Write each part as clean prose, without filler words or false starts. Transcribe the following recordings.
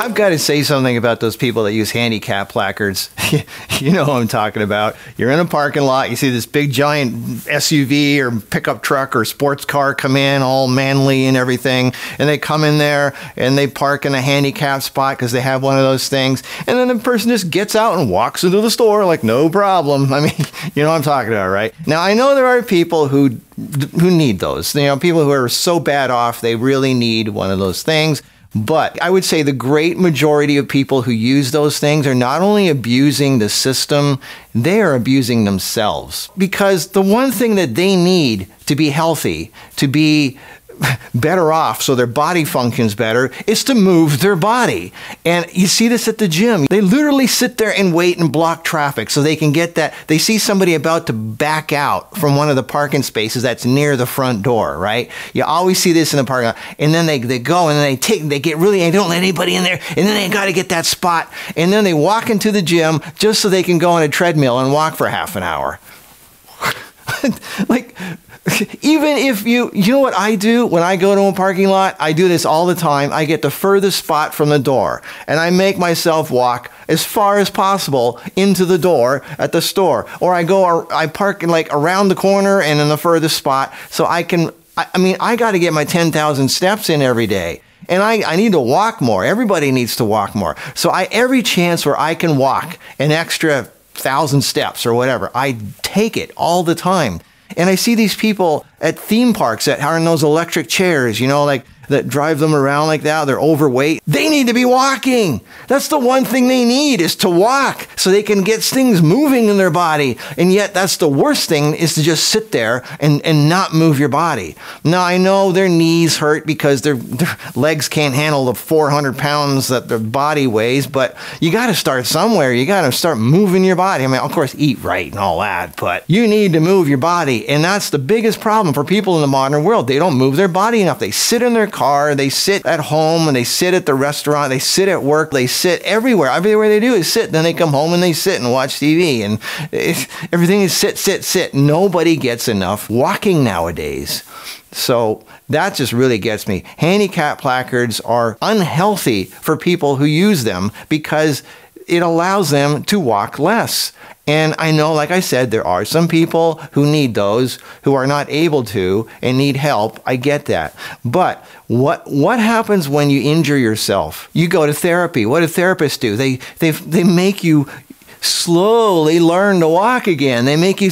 I've got to say something about those people that use handicap placards. You know what I'm talking about. You're in a parking lot, you see this big giant SUV or pickup truck or sports car come in, all manly and everything, and they come in there and they park in a handicap spot because they have one of those things, and then the person just gets out and walks into the store like no problem. I mean, you know what I'm talking about, right? Now, I know there are people who need those. You know, people who are so bad off, they really need one of those things. But I would say the great majority of people who use those things are not only abusing the system, they are abusing themselves. Because the one thing that they need to be healthy, to be better off so their body functions better, is to move their body. And you see this at the gym. They literally sit there and wait and block traffic so they can get that. They see somebody about to back out from one of the parking spaces that's near the front door, right? You always see this in the parking lot. And then they go and they get really, they don't let anybody in there, and then they got to get that spot. And then they walk into the gym just so they can go on a treadmill and walk for half an hour. Like, even if you know what I do when I go to a parking lot? I do this all the time. I get the furthest spot from the door, and I make myself walk as far as possible into the door at the store. Or I park in, like, around the corner and in the furthest spot so I can, I mean, I got to get my 10,000 steps in every day. And I need to walk more. Everybody needs to walk more. So every chance where I can walk an extra 1,000 steps or whatever, I take it all the time. And I see these people at theme parks that are in those electric chairs, you know, like that drive them around like that. They're overweight. They need to be walking. That's the one thing they need, is to walk so they can get things moving in their body. And yet that's the worst thing, is to just sit there and not move your body. Now, I know their knees hurt because their legs can't handle the 400 pounds that their body weighs, but you got to start somewhere. You got to start moving your body. I mean, of course, eat right and all that, but you need to move your body. And that's the biggest problem for people in the modern world. They don't move their body enough. They sit in their car, they sit at home, and they sit at the restaurant, they sit at work, they sit everywhere. Everywhere they do is sit. Then they come home and they sit and watch TV, and everything is sit, sit, sit. Nobody gets enough walking nowadays. So that just really gets me. Handicap placards are unhealthy for people who use them because it allows them to walk less. And I know, like I said, there are some people who need those, who are not able to and need help. I get that. But what happens when you injure yourself? You go to therapy. What do therapists do? They make you slowly learn to walk again. They make you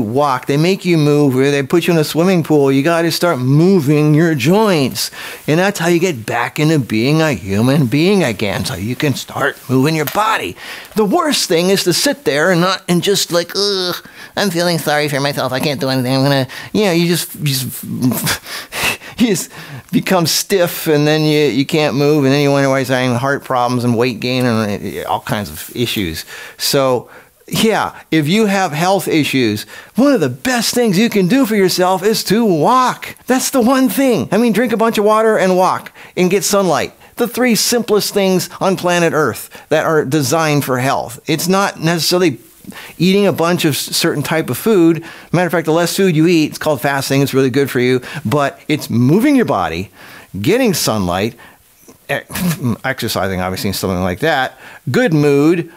walk. They make you move. They put you in a swimming pool. You got to start moving your joints, and that's how you get back into being a human being again. So you can start moving your body. The worst thing is to sit there and not, and just like, ugh, I'm feeling sorry for myself. I can't do anything. I'm gonna, you know, you just you just become stiff, and then you can't move, and then you wonder why you're having heart problems and weight gain and all kinds of issues. So yeah, if you have health issues, one of the best things you can do for yourself is to walk. That's the one thing. I mean, drink a bunch of water and walk and get sunlight. The three simplest things on planet Earth that are designed for health. It's not necessarily eating a bunch of certain type of food. Matter of fact, the less food you eat, it's called fasting, it's really good for you, but it's moving your body, getting sunlight, exercising, obviously, and something like that, good mood,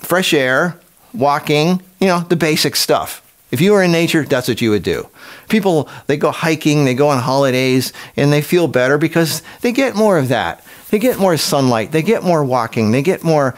fresh air, walking, you know, the basic stuff. If you were in nature, that's what you would do. People, they go hiking, they go on holidays, and they feel better because they get more of that. They get more sunlight, they get more walking, they get more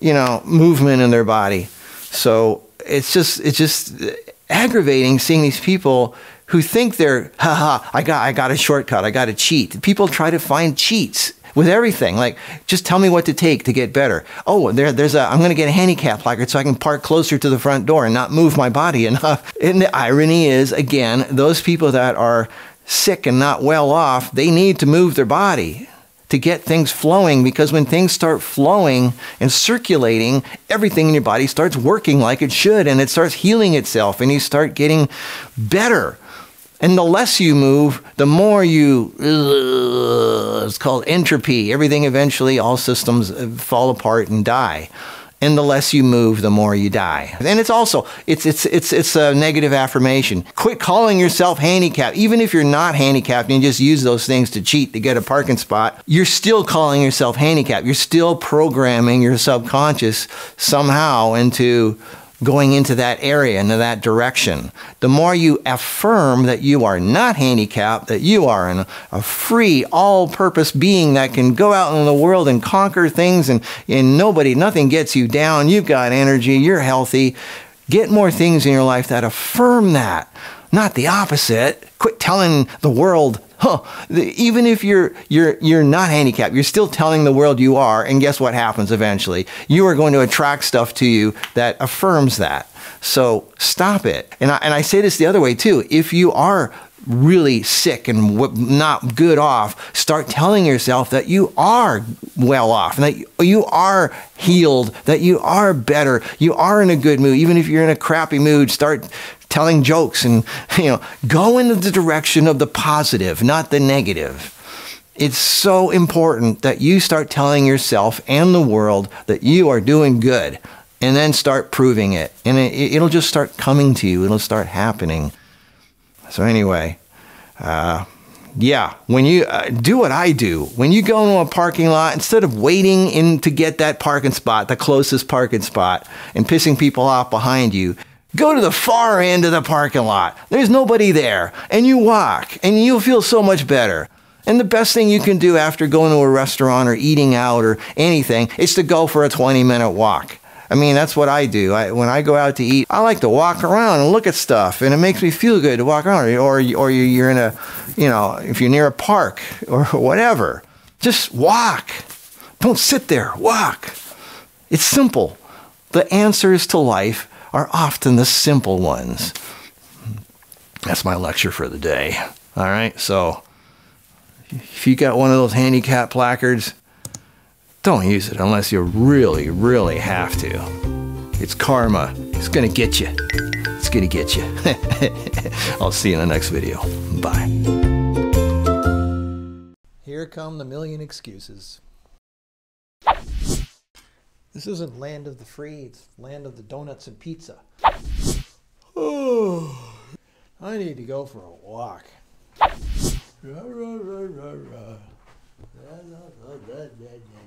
you know, movement in their body. So it's just aggravating seeing these people who think they're, haha, I got a shortcut, I got to cheat. People try to find cheats with everything. Like, just tell me what to take to get better. Oh, I'm going to get a handicap placard so I can park closer to the front door and not move my body enough. And the irony is, again, those people that are sick and not well off, they need to move their body to get things flowing, because when things start flowing and circulating, everything in your body starts working like it should, and it starts healing itself, and you start getting better. And the less you move, the more you, it's called entropy. Everything eventually, all systems fall apart and die. and the less you move, the more you die. And it's also, it's a negative affirmation. Quit calling yourself handicapped. Even if you're not handicapped and you just use those things to cheat to get a parking spot, you're still calling yourself handicapped. You're still programming your subconscious somehow into going into that area, into that direction. The more you affirm that you are not handicapped, that you are a free, all-purpose being that can go out in the world and conquer things, and nobody, nothing gets you down, you've got energy, you're healthy, get more things in your life that affirm that, not the opposite. Quit telling the world, even if you're not handicapped, you're still telling the world you are, and guess what happens eventually? You are going to attract stuff to you that affirms that. So stop it. And I say this the other way too. If you are really sick and not good off, start telling yourself that you are well off, and that you are healed, that you are better, you are in a good mood. Even if you're in a crappy mood, start telling jokes, and go in the direction of the positive, not the negative. It's so important that you start telling yourself and the world that you are doing good, and then start proving it. And it'll just start coming to you. It'll start happening. So anyway, yeah, when you do what I do, when you go into a parking lot, instead of waiting in to get that parking spot, the closest parking spot, and pissing people off behind you, go to the far end of the parking lot. There's nobody there. And you walk, and you'll feel so much better. And the best thing you can do after going to a restaurant or eating out or anything is to go for a 20-minute walk. I mean, that's what I do. When I go out to eat, I like to walk around and look at stuff, and it makes me feel good to walk around. Or you're in a, if you're near a park or whatever, just walk. Don't sit there. Walk. It's simple. The answers to life are often the simple ones. That's my lecture for the day. All right, so if you got one of those handicap placards, don't use it unless you really, really have to. It's karma. It's gonna get you. It's gonna get you. I'll see you in the next video. Bye. Here come the million excuses. This isn't land of the free, it's land of the donuts and pizza. Oh, I need to go for a walk. Rah, rah, rah, rah, rah.